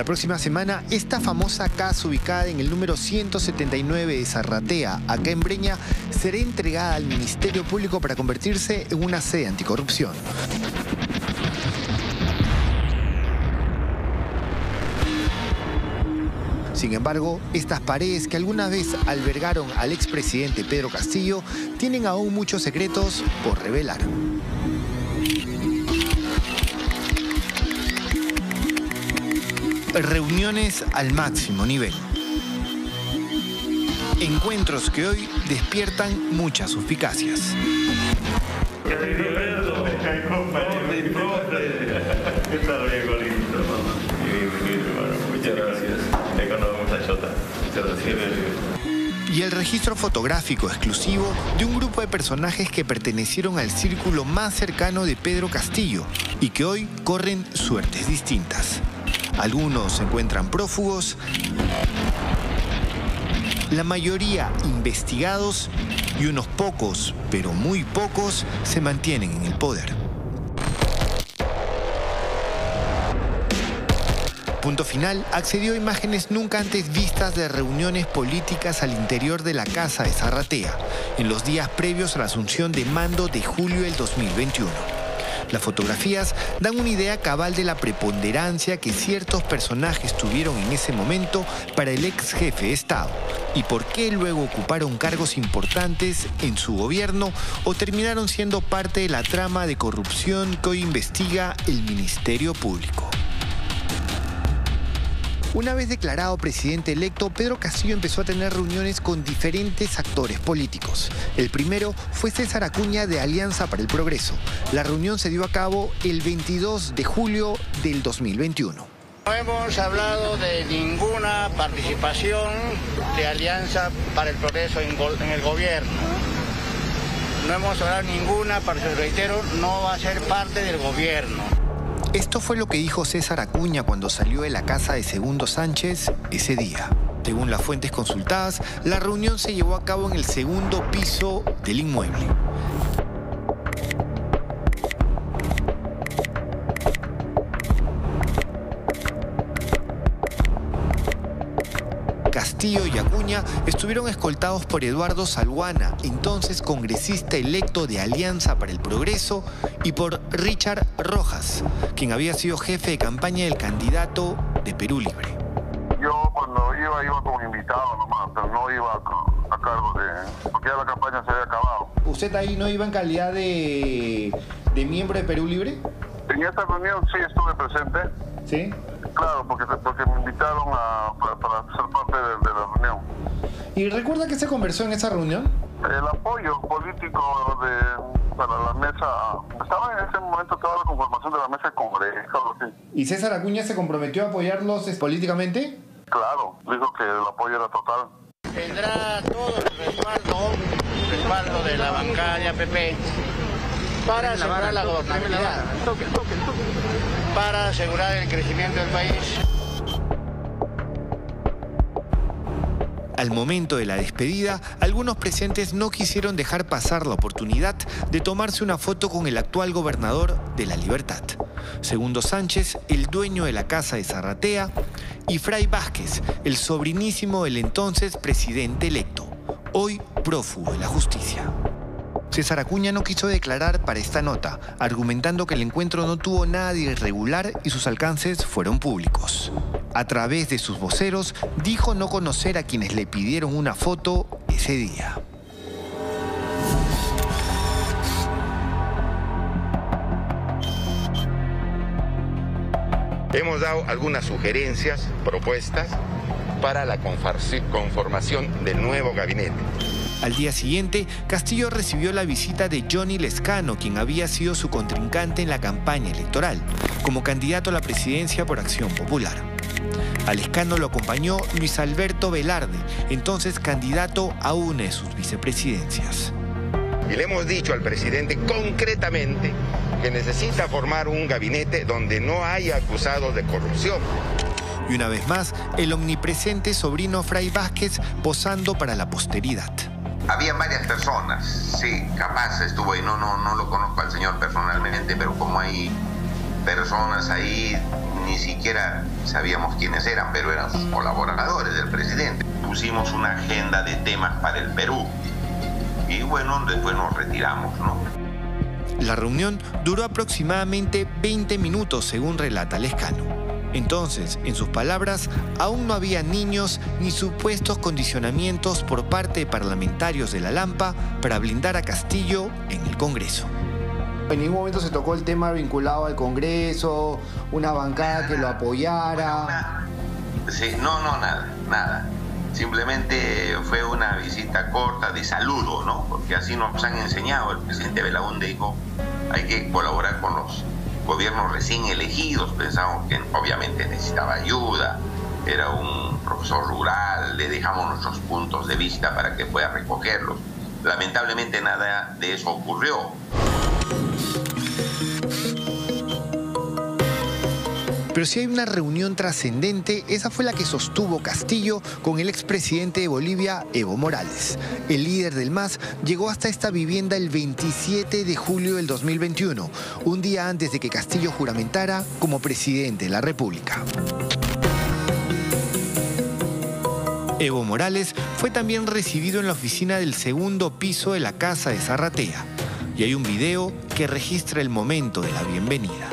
La próxima semana, esta famosa casa ubicada en el número 179 de Sarratea, acá en Breña, será entregada al Ministerio Público para convertirse en una sede anticorrupción. Sin embargo, estas paredes que alguna vez albergaron al expresidente Pedro Castillo tienen aún muchos secretos por revelar. Reuniones al máximo nivel. Encuentros que hoy despiertan muchas suspicacias. Muchas gracias. Y el registro fotográfico exclusivo de un grupo de personajes que pertenecieron al círculo más cercano de Pedro Castillo y que hoy corren suertes distintas. Algunos se encuentran prófugos, la mayoría investigados y unos pocos, pero muy pocos, se mantienen en el poder. Punto Final accedió a imágenes nunca antes vistas de reuniones políticas al interior de la casa de Sarratea, en los días previos a la asunción de mando de julio del 2021. Las fotografías dan una idea cabal de la preponderancia que ciertos personajes tuvieron en ese momento para el ex jefe de Estado y por qué luego ocuparon cargos importantes en su gobierno o terminaron siendo parte de la trama de corrupción que hoy investiga el Ministerio Público. Una vez declarado presidente electo, Pedro Castillo empezó a tener reuniones con diferentes actores políticos. El primero fue César Acuña de Alianza para el Progreso. La reunión se dio a cabo el 22 de julio del 2021. No hemos hablado de ninguna participación de Alianza para el Progreso en el gobierno. No hemos hablado de ninguna participación, reitero, no va a ser parte del gobierno. Esto fue lo que dijo César Acuña cuando salió de la casa de Segundo Sánchez ese día. Según las fuentes consultadas, la reunión se llevó a cabo en el segundo piso del inmueble. Castillo y Acuña estuvieron escoltados por Eduardo Salhuana, entonces congresista electo de Alianza para el Progreso, y por Richard Rojas, quien había sido jefe de campaña del candidato de Perú Libre. Yo cuando iba como invitado nomás, pero no iba a cargo de... porque ya la campaña se había acabado. ¿Usted ahí no iba en calidad de miembro de Perú Libre? En esta reunión sí estuve presente. ¿Sí? Claro, porque me invitaron para ser parte de la reunión. ¿Y recuerda qué se conversó en esa reunión? El apoyo político para la mesa. Estaba en ese momento toda la conformación de la mesa de Congreso. ¿Sí? ¿Y César Acuña se comprometió a apoyarlos políticamente? Claro, dijo que el apoyo era total. Tendrá todo el respaldo de la bancada PP para asegurar la gobernabilidad. Para asegurar el crecimiento del país. Al momento de la despedida, algunos presentes no quisieron dejar pasar la oportunidad de tomarse una foto con el actual gobernador de La Libertad, Segundo Sánchez, el dueño de la casa de Sarratea, y Fray Vázquez, el sobrinísimo del entonces presidente electo, hoy prófugo de la justicia. César Acuña no quiso declarar para esta nota, argumentando que el encuentro no tuvo nada de irregular y sus alcances fueron públicos. A través de sus voceros, dijo no conocer a quienes le pidieron una foto ese día. Hemos dado algunas sugerencias, propuestas, para la conformación del nuevo gabinete. Al día siguiente, Castillo recibió la visita de Johnny Lescano, quien había sido su contrincante en la campaña electoral, como candidato a la presidencia por Acción Popular. A Lescano lo acompañó Luis Alberto Velarde, entonces candidato a una de sus vicepresidencias. Y le hemos dicho al presidente concretamente que necesita formar un gabinete donde no haya acusados de corrupción. Y una vez más, el omnipresente sobrino Fray Vázquez posando para la posteridad. Había varias personas, sí, capaz estuvo ahí, no lo conozco al señor personalmente, pero como hay personas ahí, ni siquiera sabíamos quiénes eran, pero eran sus colaboradores del presidente. Pusimos una agenda de temas para el Perú y bueno, después nos retiramos, ¿no? La reunión duró aproximadamente 20 minutos, según relata Lescano. Entonces, en sus palabras, aún no había niños ni supuestos condicionamientos por parte de parlamentarios de la Lampa para blindar a Castillo en el Congreso. En ningún momento se tocó el tema vinculado al Congreso, una bancada que lo apoyara. Sí, nada. Simplemente fue una visita corta de saludo, ¿no? Porque así nos han enseñado. El presidente Belaúnde dijo, hay que colaborar con los gobiernos recién elegidos. Pensamos que obviamente necesitaba ayuda, era un profesor rural, le dejamos nuestros puntos de vista para que pueda recogerlos. Lamentablemente nada de eso ocurrió. Pero si hay una reunión trascendente, esa fue la que sostuvo Castillo con el expresidente de Bolivia, Evo Morales. El líder del MAS llegó hasta esta vivienda el 27 de julio del 2021, un día antes de que Castillo juramentara como presidente de la República. Evo Morales fue también recibido en la oficina del segundo piso de la casa de Sarratea. Y hay un video que registra el momento de la bienvenida.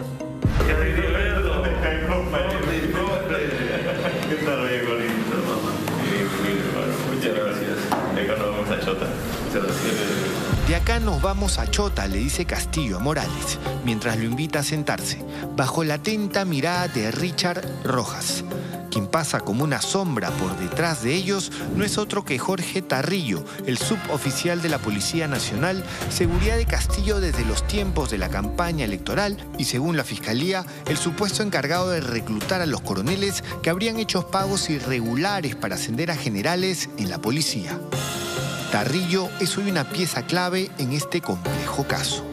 De acá nos vamos a Chota, le dice Castillo a Morales, mientras lo invita a sentarse, bajo la atenta mirada de Richard Rojas. Quien pasa como una sombra por detrás de ellos no es otro que Jorge Tarrillo, el suboficial de la Policía Nacional, seguridad de Castillo desde los tiempos de la campaña electoral y, según la Fiscalía, el supuesto encargado de reclutar a los coroneles que habrían hecho pagos irregulares para ascender a generales en la policía. Tarrillo es hoy una pieza clave en este complejo caso.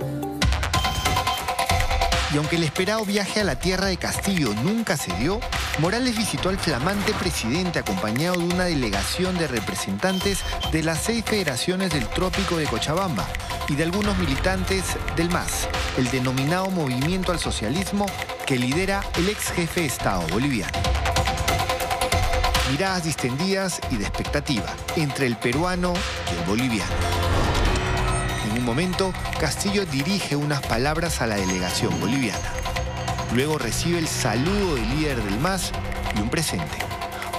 Y aunque el esperado viaje a la tierra de Castillo nunca se dio, Morales visitó al flamante presidente acompañado de una delegación de representantes de las 6 federaciones del Trópico de Cochabamba y de algunos militantes del MAS, el denominado Movimiento al Socialismo que lidera el ex jefe de Estado boliviano. Miradas distendidas y de expectativa entre el peruano y el boliviano. En un momento, Castillo dirige unas palabras a la delegación boliviana. Luego recibe el saludo del líder del MAS y un presente.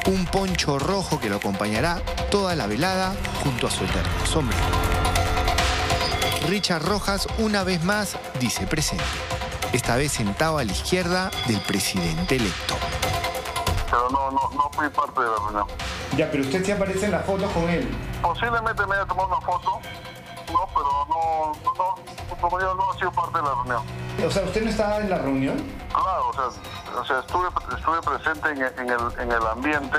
Un poncho rojo que lo acompañará toda la velada junto a su eterno sombrero. Richard Rojas, una vez más, dice presente. Esta vez sentado a la izquierda del presidente electo. Pero no fui parte de la reunión. Ya, pero usted sí aparece en las fotos con él. Posiblemente me haya tomado una foto, no, pero no he sido parte de la reunión. O sea, ¿usted no estaba en la reunión? Claro, o sea estuve presente en el ambiente,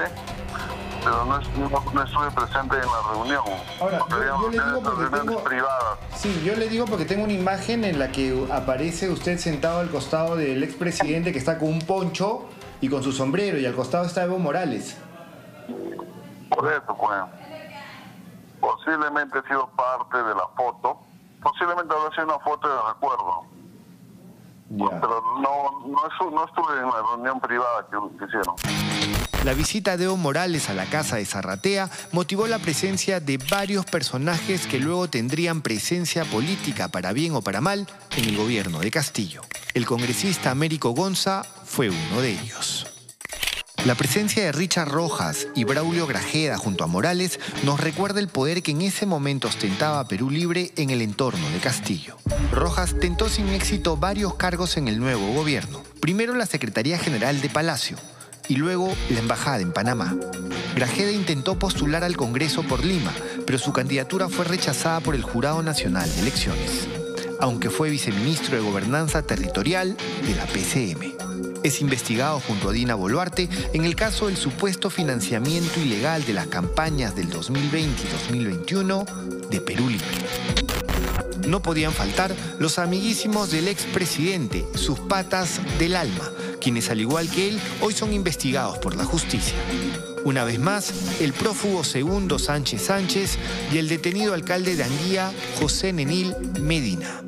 pero no estuve presente en la reunión. Ahora, yo le digo porque tengo una imagen en la que aparece usted sentado al costado del expresidente que está con un poncho y con su sombrero, y al costado está Evo Morales. Por eso, pues, posiblemente he sido parte de la foto, posiblemente habrá sido una foto de recuerdo. Yeah. Pero no estuve en la reunión privada que hicieron. La visita de Evo Morales a la casa de Sarratea motivó la presencia de varios personajes que luego tendrían presencia política, para bien o para mal, en el gobierno de Castillo. El congresista Américo Gonza fue uno de ellos. La presencia de Richard Rojas y Braulio Grajeda junto a Morales nos recuerda el poder que en ese momento ostentaba Perú Libre en el entorno de Castillo. Rojas tentó sin éxito varios cargos en el nuevo gobierno. Primero la Secretaría General de Palacio y luego la Embajada en Panamá. Grajeda intentó postular al Congreso por Lima, pero su candidatura fue rechazada por el Jurado Nacional de Elecciones, aunque fue viceministro de Gobernanza Territorial de la PCM. Es investigado junto a Dina Boluarte en el caso del supuesto financiamiento ilegal de las campañas del 2020 y 2021 de Perú Libre. No podían faltar los amiguísimos del expresidente, sus patas del alma, quienes al igual que él, hoy son investigados por la justicia. Una vez más, el prófugo Segundo Sánchez Sánchez y el detenido alcalde de Anguía, José Nenil Medina.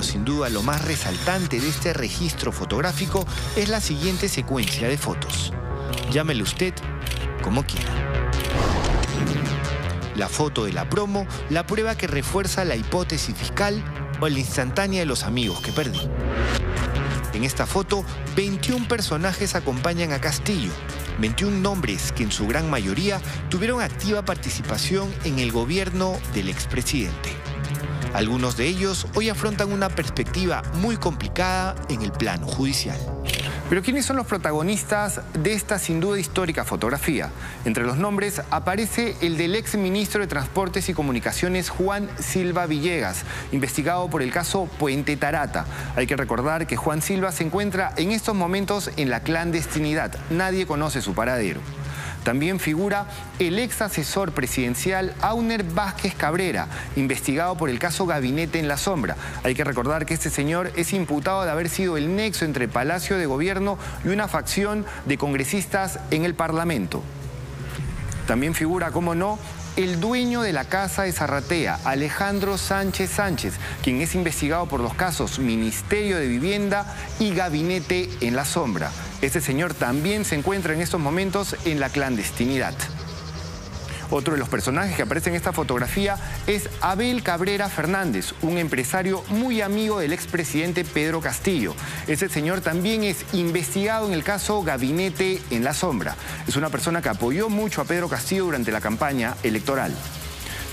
pero sin duda lo más resaltante de este registro fotográfico es la siguiente secuencia de fotos. Llámele usted como quiera. La foto de la promo, la prueba que refuerza la hipótesis fiscal o la instantánea de los amigos que perdí. En esta foto, 21 personajes acompañan a Castillo, 21 nombres que en su gran mayoría tuvieron activa participación en el gobierno del expresidente. Algunos de ellos hoy afrontan una perspectiva muy complicada en el plano judicial. Pero ¿quiénes son los protagonistas de esta sin duda histórica fotografía? Entre los nombres aparece el del ex ministro de Transportes y Comunicaciones Juan Silva Villegas, investigado por el caso Puente Tarata. Hay que recordar que Juan Silva se encuentra en estos momentos en la clandestinidad. Nadie conoce su paradero. También figura el ex asesor presidencial Auner Vázquez Cabrera, investigado por el caso Gabinete en la Sombra. Hay que recordar que este señor es imputado de haber sido el nexo entre Palacio de Gobierno y una facción de congresistas en el Parlamento. También figura, cómo no, el dueño de la casa de Sarratea, Alejandro Sánchez Sánchez, quien es investigado por los casos Ministerio de Vivienda y Gabinete en la Sombra. Este señor también se encuentra en estos momentos en la clandestinidad. Otro de los personajes que aparece en esta fotografía es Abel Cabrera Fernández, un empresario muy amigo del expresidente Pedro Castillo. Ese señor también es investigado en el caso Gabinete en la Sombra. Es una persona que apoyó mucho a Pedro Castillo durante la campaña electoral.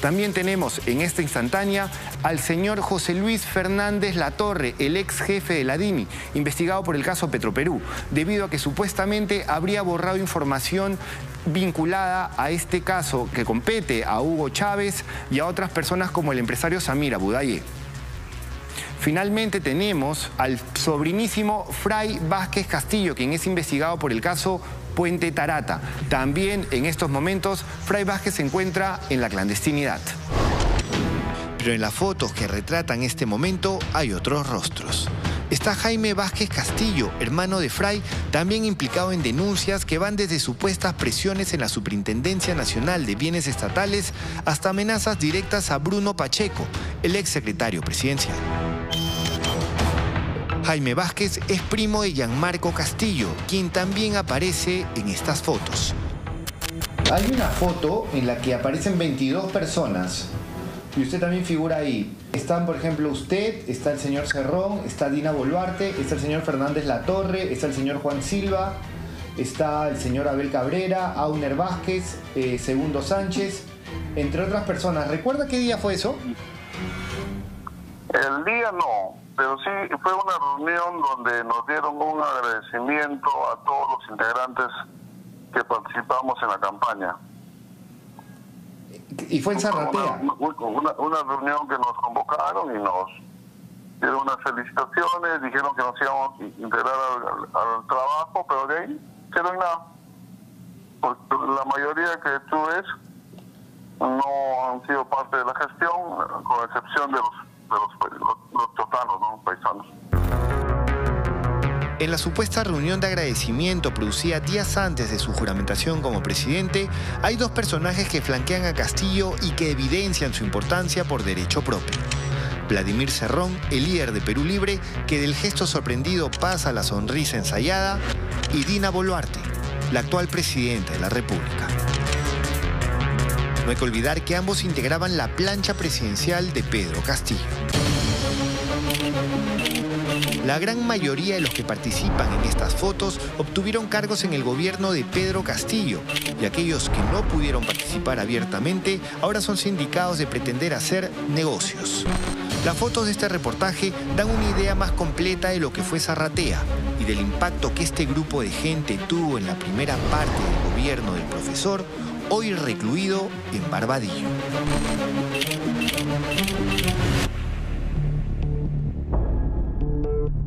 También tenemos en esta instantánea al señor José Luis Fernández Latorre, el ex jefe de la DINI, investigado por el caso Petroperú, debido a que supuestamente habría borrado información vinculada a este caso que compete a Hugo Chávez y a otras personas como el empresario Samir Abudaye. Finalmente tenemos al sobrinísimo Fray Vázquez Castillo, quien es investigado por el caso Puente Tarata. También en estos momentos, Fray Vázquez se encuentra en la clandestinidad. Pero en las fotos que retratan este momento hay otros rostros. Está Jaime Vázquez Castillo, hermano de Fray, también implicado en denuncias que van desde supuestas presiones en la Superintendencia Nacional de Bienes Estatales hasta amenazas directas a Bruno Pacheco, el exsecretario presidencial. Jaime Vázquez es primo de Gianmarco Castillo, quien también aparece en estas fotos. Hay una foto en la que aparecen 22 personas y usted también figura ahí. Están, por ejemplo, usted, está el señor Cerrón, está Dina Boluarte, está el señor Fernández Latorre, está el señor Juan Silva, está el señor Abel Cabrera, Auner Vázquez, Segundo Sánchez, entre otras personas. ¿Recuerda qué día fue eso? El día no. Pero sí, fue una reunión donde nos dieron un agradecimiento a todos los integrantes que participamos en la campaña. ¿Y fue en Sarratea? Una reunión que nos convocaron y nos dieron unas felicitaciones, dijeron que nos íbamos a integrar al trabajo, pero de ahí quedó en nada. Porque la mayoría que tú ves no han sido parte de la gestión, con excepción de los totanos, ¿no? Paisanos. En la supuesta reunión de agradecimiento producida días antes de su juramentación como presidente, hay dos personajes que flanquean a Castillo y que evidencian su importancia por derecho propio. Vladimir Cerrón, el líder de Perú Libre, que del gesto sorprendido pasa la sonrisa ensayada, y Dina Boluarte, la actual presidenta de la República. No hay que olvidar que ambos integraban la plancha presidencial de Pedro Castillo. La gran mayoría de los que participan en estas fotos obtuvieron cargos en el gobierno de Pedro Castillo, y aquellos que no pudieron participar abiertamente ahora son sindicados de pretender hacer negocios. Las fotos de este reportaje dan una idea más completa de lo que fue Sarratea y del impacto que este grupo de gente tuvo en la primera parte del gobierno del profesor, hoy recluido en Barbadillo.